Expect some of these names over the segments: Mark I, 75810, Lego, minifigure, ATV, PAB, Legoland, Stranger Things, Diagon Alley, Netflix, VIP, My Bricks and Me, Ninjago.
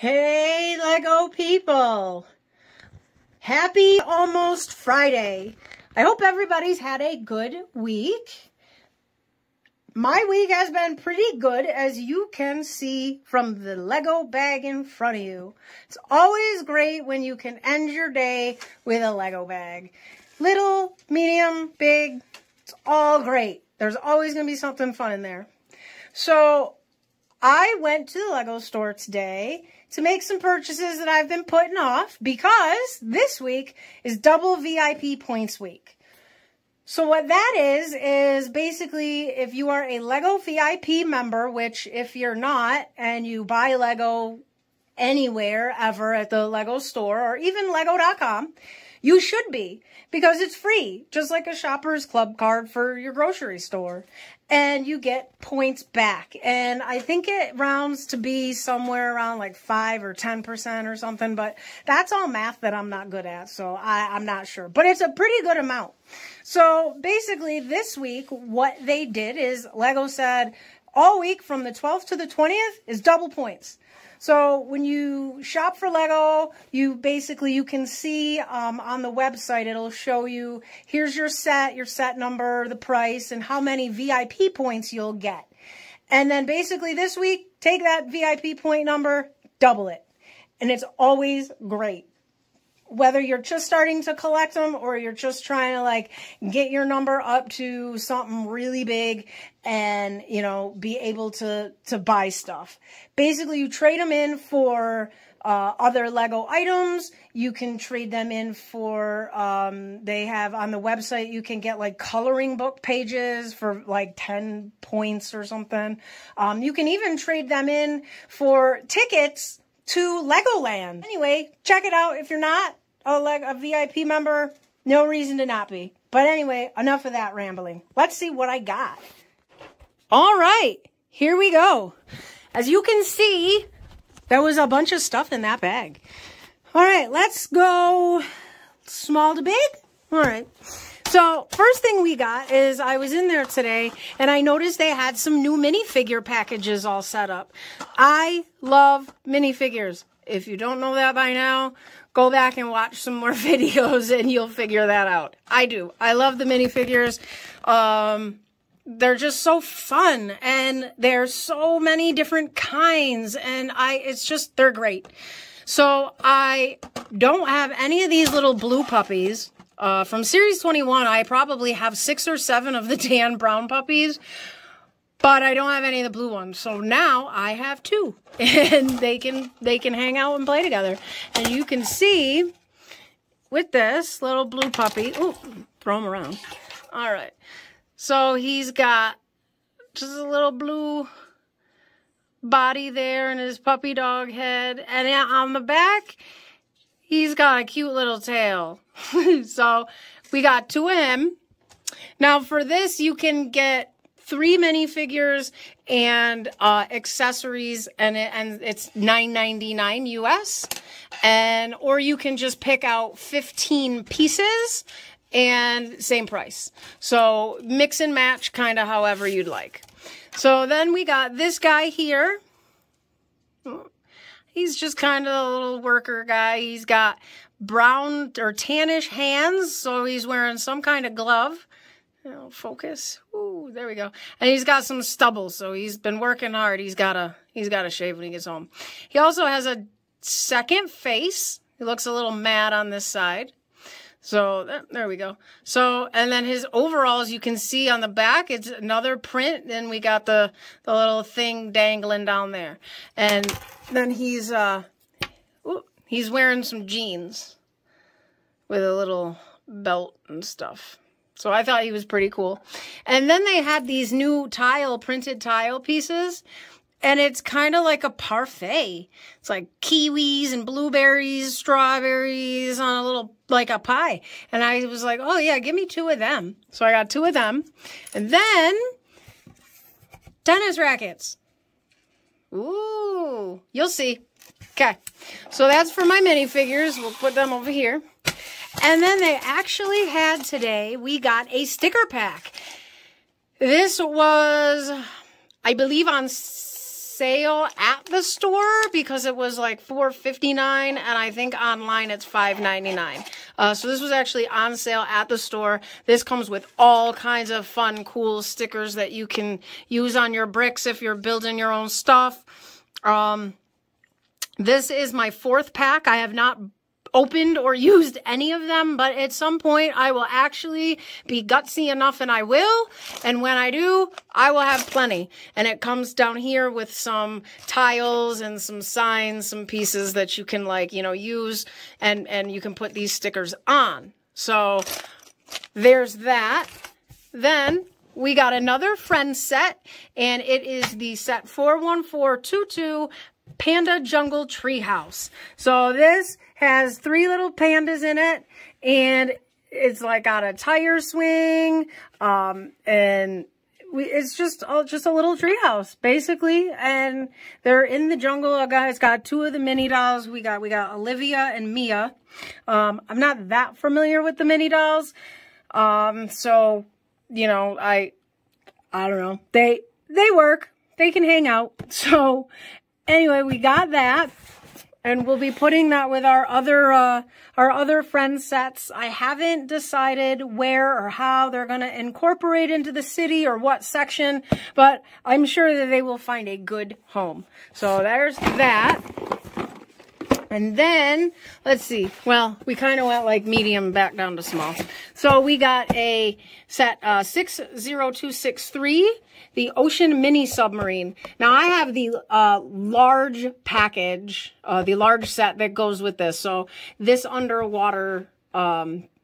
Hey Lego people! Happy almost Friday. I hope everybody's had a good week. My week has been pretty good, as you can see from the Lego bag in front of you. It's always great when you can end your day with a Lego bag. Little, medium, big, it's all great. There's always going to be something fun in there. So I went to the Lego store today to make some purchases that I've been putting off because this week is double VIP points week. So what that is basically if you are a Lego VIP member, which if you're not and you buy Lego anywhere ever at the Lego store or even Lego.com, you should be, because it's free, just like a shopper's club card for your grocery store. And you get points back. And I think it rounds to be somewhere around like 5 or 10% or something. But that's all math that I'm not good at, so I'm not sure. But it's a pretty good amount. So basically this week, what they did is Lego said all week from the 12th to the 20th is double points. So when you shop for Lego, you can see on the website, it'll show you, here's your set number, the price, and how many VIP points you'll get. And then basically this week, take that VIP point number, double it. And it's always great. Whether you're just starting to collect them or you're just trying to like get your number up to something really big and, you know, be able to buy stuff. Basically, you trade them in for other Lego items. You can trade them in for, they have on the website, you can get like coloring book pages for like 10 points or something. You can even trade them in for tickets to Legoland. Anyway, check it out. If you're not a VIP member, no reason to not be. But anyway, enough of that rambling. Let's see what I got. All right, here we go. As you can see, there was a bunch of stuff in that bag. All right, let's go small to big. All right. So first thing we got is I was in there today and I noticed they had some new minifigure packages all set up. I love minifigures. If you don't know that by now, go back and watch some more videos and you'll figure that out. I do. I love the minifigures. They're just so fun and there's so many different kinds and they're great. So I don't have any of these little blue puppies. From Series 21, I probably have 6 or 7 of the tan brown puppies, but I don't have any of the blue ones. So now I have 2, and they can hang out and play together. And you can see with this little blue puppy, throw him around. All right. So he's got just a little blue body there and his puppy dog head. And on the back, he's got a cute little tail. So we got 2 of him. Now for this, you can get 3 minifigures and accessories, and it's $9.99 US. Or you can just pick out 15 pieces and same price. So mix and match kind of however you'd like. So then we got this guy here. He's just kind of a little worker guy. He's got brown or tannish hands, so he's wearing some kind of glove. Focus. Ooh, there we go. And he's got some stubble, so he's been working hard. He's got to shave when he gets home. He also has a second face. He looks a little mad on this side. So there we go. So and then his overalls, you can see on the back, it's another print. Then we got the little thing dangling down there, and then he's wearing some jeans with a little belt and stuff. So I thought he was pretty cool. And then they had these new printed tile pieces, and it's kind of like a parfait. It's like kiwis and blueberries, strawberries on a little, like a pie. And I was like, oh yeah, give me 2 of them. So I got 2 of them. And then tennis rackets. Ooh, you'll see. Okay, so that's for my minifigures. We'll put them over here. And then they actually had today, we got a sticker pack. This was, I believe, on sale at the store because it was like $4.59, and I think online it's $5.99. So this was actually on sale at the store. This comes with all kinds of fun, cool stickers that you can use on your bricks if you're building your own stuff. This is my fourth pack. I have not opened or used any of them, but at some point I will actually be gutsy enough, and I will, and when I do, I will have plenty. And it comes down here with some tiles and some signs, some pieces that you can, like, you know, use, and you can put these stickers on. So there's that. Then we got another friend set, and it is the set 41422 Panda Jungle Treehouse. So this has three little pandas in it, and it's like got a tire swing, and it's just a little treehouse basically, and they're in the jungle. Guys, got two of the mini dolls. We got Olivia and Mia. I'm not that familiar with the mini dolls, so you know, I don't know. They work. They can hang out. So anyway, we got that. And we'll be putting that with our other friend sets. I haven't decided where or how they're going to incorporate into the city or what section, but I'm sure that they will find a good home. So there's that. And then, let's see. Well, we kind of went like medium back down to small. So we got a set 60263, the Ocean Mini Submarine. Now, I have the large package, the large set that goes with this. So this underwater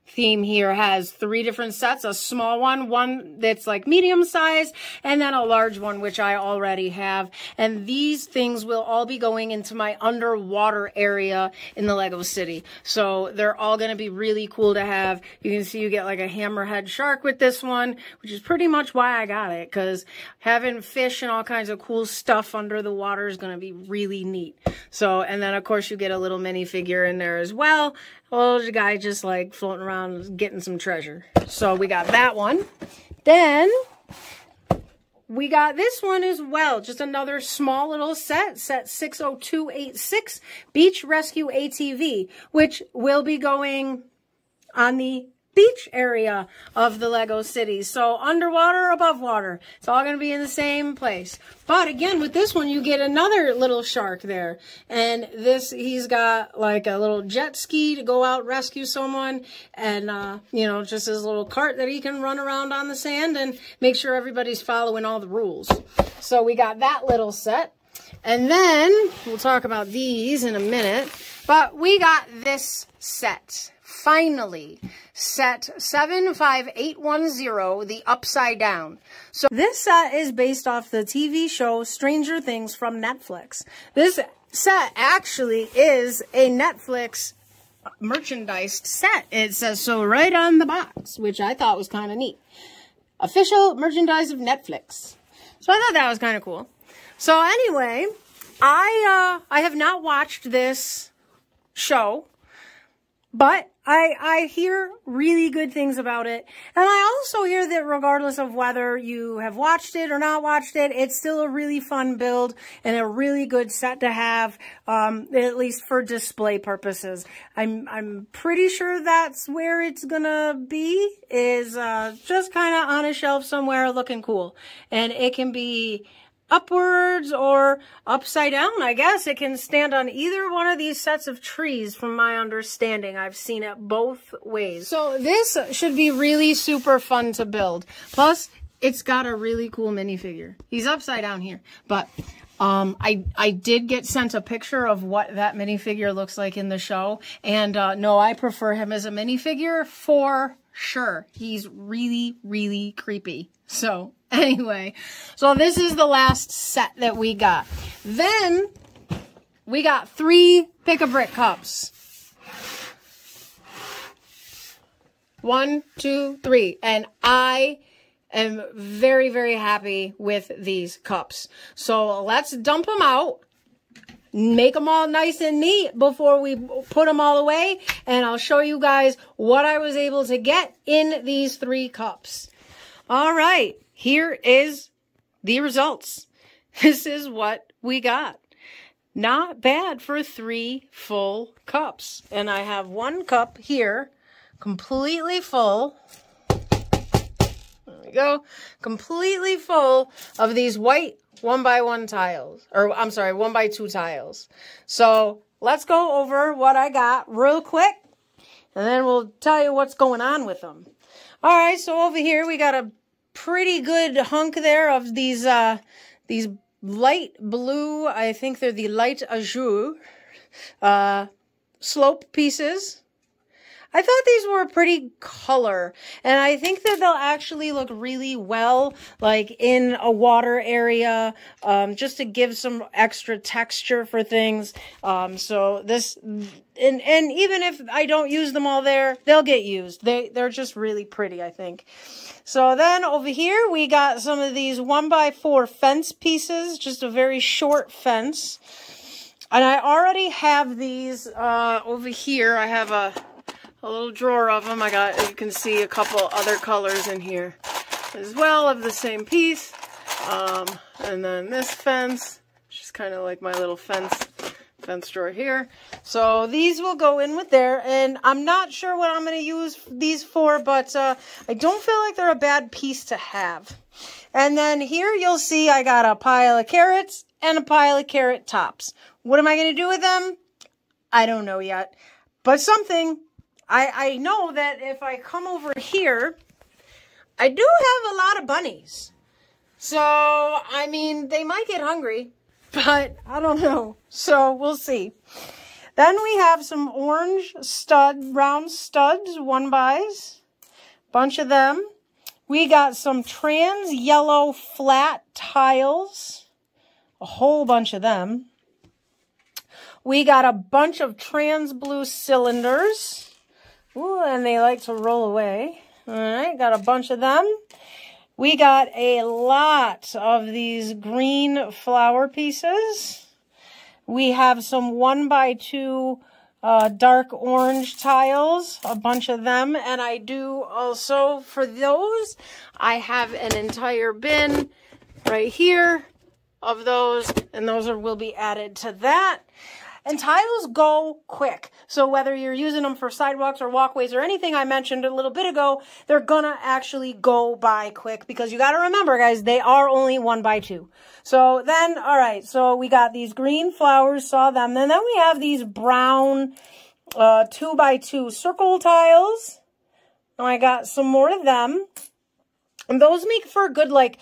theme here has three different sets, a small one, one that's like medium size, and then a large one, which I already have. And these things will all be going into my underwater area in the Lego City. So they're all going to be really cool to have. You can see you get like a hammerhead shark with this one, which is pretty much why I got it, because having fish and all kinds of cool stuff under the water is going to be really neat. So, and then of course you get a little minifigure in there as well. Old guy just like floating around getting some treasure. So we got that one. Then we got this one as well. Just another small little set, set 60286 Beach Rescue ATV, which will be going on the beach area of the Lego City. So underwater, above water, it's all going to be in the same place. But again, with this one, you get another little shark there. And this, he's got like a little jet ski to go out rescue someone. And, you know, just his little cart that he can run around on the sand and make sure everybody's following all the rules. So we got that little set. And then we'll talk about these in a minute. But we got this set. Finally, set 75810, the Upside Down. So this set is based off the TV show Stranger Things from Netflix. This set actually is a Netflix merchandise set. It says so right on the box, which I thought was kind of neat. Official merchandise of Netflix. So I thought that was kind of cool. So anyway, I have not watched this show, but I hear really good things about it. And I also hear that regardless of whether you have watched it or not watched it, it's still a really fun build and a really good set to have, at least for display purposes. I'm pretty sure that's where it's gonna be, is just kind of on a shelf somewhere looking cool. And it can be upwards or upside down, I guess. It can stand on either one of these sets of trees, from my understanding. I've seen it both ways. So this should be really super fun to build. Plus, it's got a really cool minifigure. He's upside down here. But I did get sent a picture of what that minifigure looks like in the show. And no, I prefer him as a minifigure for sure. He's really, really creepy. So anyway, so this is the last set that we got. Then we got three Pick-a-Brick cups. 1, 2, 3. And I am very, very happy with these cups. So let's dump them out, make them all nice and neat before we put them all away. And I'll show you guys what I was able to get in these three cups. All right. Here is the results. This is what we got. Not bad for 3 full cups. And I have one cup here, completely full. There we go. Completely full of these white 1x1 tiles. Or, I'm sorry, 1x2 tiles. So, let's go over what I got real quick. And then we'll tell you what's going on with them. All right, so over here we got a pretty good hunk there of these light blue, I think they're the light azure, slope pieces. I thought these were a pretty color, and I think that they'll actually look really well, like in a water area, just to give some extra texture for things. So this, and even if I don't use them all there, they'll get used. They're just really pretty, I think. So then over here, we got some of these 1x4 fence pieces, just a very short fence. And I already have these, over here. I have a little drawer of them. I got, you can see a couple other colors in here as well of the same piece. And then this fence, just kind of like my little fence drawer here. So these will go in with there, and I'm not sure what I'm going to use these for, but I don't feel like they're a bad piece to have. And then here you'll see I got a pile of carrots and a pile of carrot tops. What am I going to do with them? I don't know yet, but something. I know that if I come over here, I do have a lot of bunnies. So, I mean, they might get hungry, but I don't know. So, we'll see. Then we have some orange round studs, 1x, bunch of them. We got some trans yellow flat tiles, a whole bunch of them. We got a bunch of trans blue cylinders. Ooh, and they like to roll away. All right, got a bunch of them. We got a lot of these green flower pieces. We have some 1x2 dark orange tiles, a bunch of them. And I do also, for those, I have an entire bin right here of those. And those will be added to that. And tiles go quick. So whether you're using them for sidewalks or walkways or anything I mentioned a little bit ago, they're gonna actually go by quick because you gotta remember, guys, they are only 1x2. So then, all right, so we got these green flowers, saw them. And then we have these brown 2x2 circle tiles. And I got some more of them. And those make for a good, like,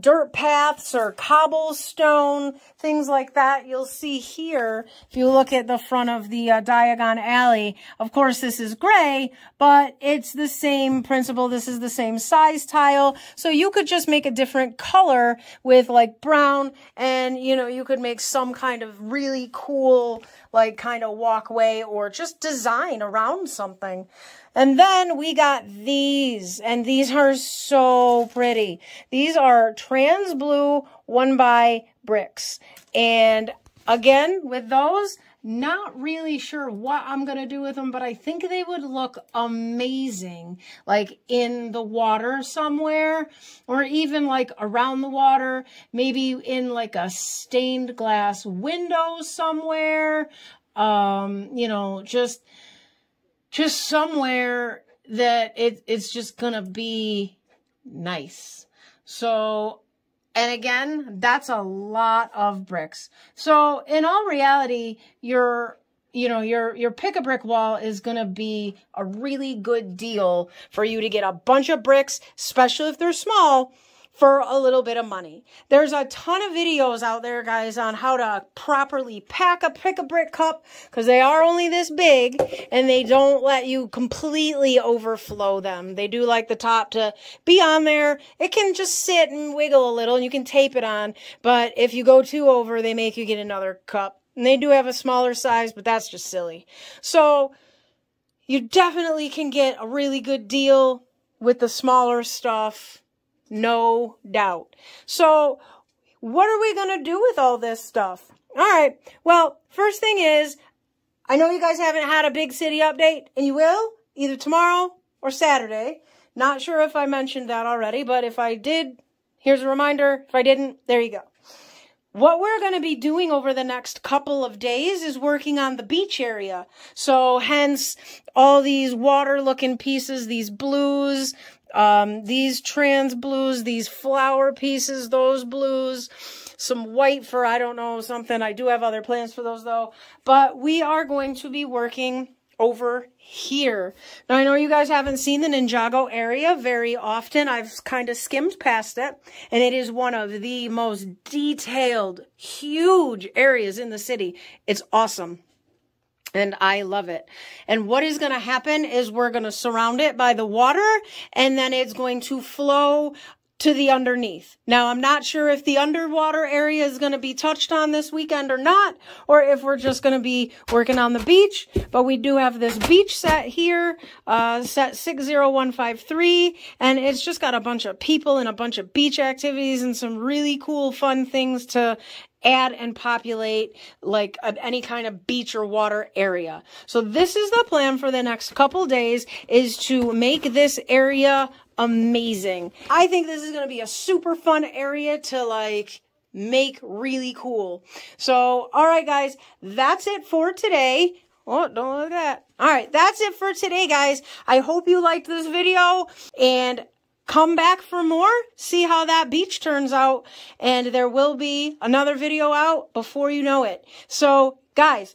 dirt paths or cobblestone, things like that. You'll see here, if you look at the front of the Diagon Alley, of course this is gray, but it's the same principle. This is the same size tile. So you could just make a different color with like brown, and you know, you could make some kind of really cool, like kind of walkway or just design around something. And then we got these, and these are so pretty. These are trans blue 1x bricks. And again, with those, not really sure what I'm going to do with them, but I think they would look amazing, like in the water somewhere, or even like around the water, maybe in like a stained glass window somewhere, you know, just somewhere that it's just gonna be nice. So, and again, that's a lot of bricks. So in all reality, your pick-a-brick wall is going to be a really good deal for you to get a bunch of bricks, especially if they're small, for a little bit of money. There's a ton of videos out there, guys, on how to properly pack a pick-a-brick cup, because they are only this big, and they don't let you completely overflow them. They do like the top to be on there. It can just sit and wiggle a little, and you can tape it on, but if you go too over, they make you get another cup. And they do have a smaller size, but that's just silly. So you definitely can get a really good deal with the smaller stuff. No doubt. So what are we going to do with all this stuff? All right. Well, first thing is, I know you guys haven't had a big city update, and you will either tomorrow or Saturday. Not sure if I mentioned that already, but if I did, here's a reminder. If I didn't, there you go. What we're going to be doing over the next couple of days is working on the beach area. So hence all these water looking pieces, these blues, these trans blues, these flower pieces, those blues, some white for, I don't know, something. I do have other plans for those though, but we are going to be working over here. Now, I know you guys haven't seen the Ninjago area very often. I've kind of skimmed past it, and it is one of the most detailed, huge areas in the city. It's awesome, and I love it. And what is going to happen is we're going to surround it by the water, and then it's going to flow to the underneath. Now, I'm not sure if the underwater area is going to be touched on this weekend or not, or if we're just going to be working on the beach, but we do have this beach set here, set 60153, and it's just got a bunch of people and a bunch of beach activities and some really cool, fun things to add and populate like any kind of beach or water area. So this is the plan for the next couple days, is to make this area amazing. I think this is going to be a super fun area to like make really cool. So, all right, guys, that's it for today. Oh, don't look at that. All right, that's it for today, guys. I hope you liked this video, and come back for more, see how that beach turns out, and there will be another video out before you know it. So, guys,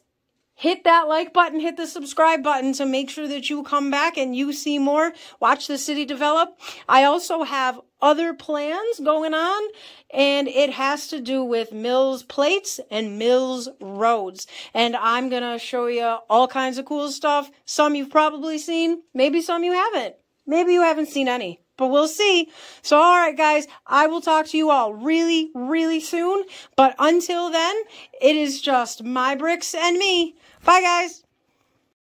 hit that like button, hit the subscribe button to make sure that you come back and you see more. Watch the city develop. I also have other plans going on, and it has to do with Mills Plates and Mills Roads. And I'm going to show you all kinds of cool stuff. Some you've probably seen, maybe some you haven't. Maybe you haven't seen any, but we'll see. So, all right, guys, I will talk to you all really, really soon. But until then, it is just my bricks and me. Bye, guys.